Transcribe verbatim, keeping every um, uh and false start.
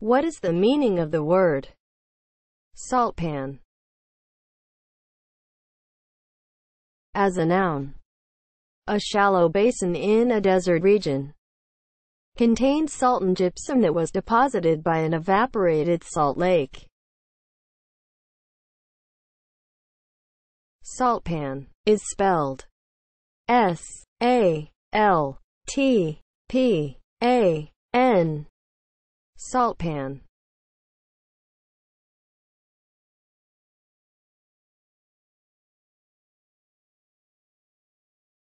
What is the meaning of the word saltpan as a noun? A shallow basin in a desert region contained salt and gypsum that was deposited by an evaporated salt lake. Saltpan is spelled S A L T P A N. Saltpan.